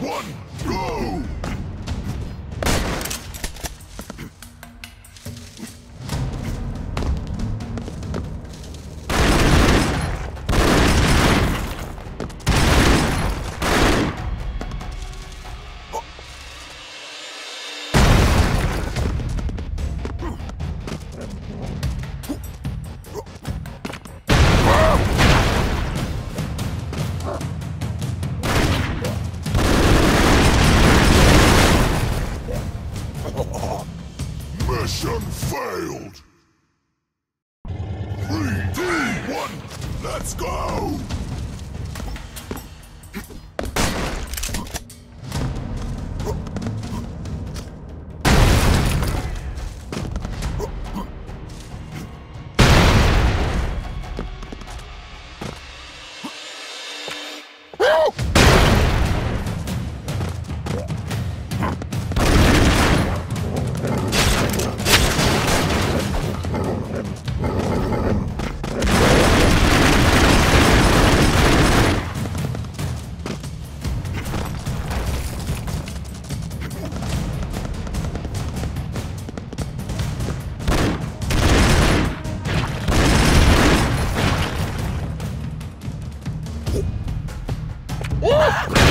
One, go! Mission failed! 3, 2, 1, let's go! Woo!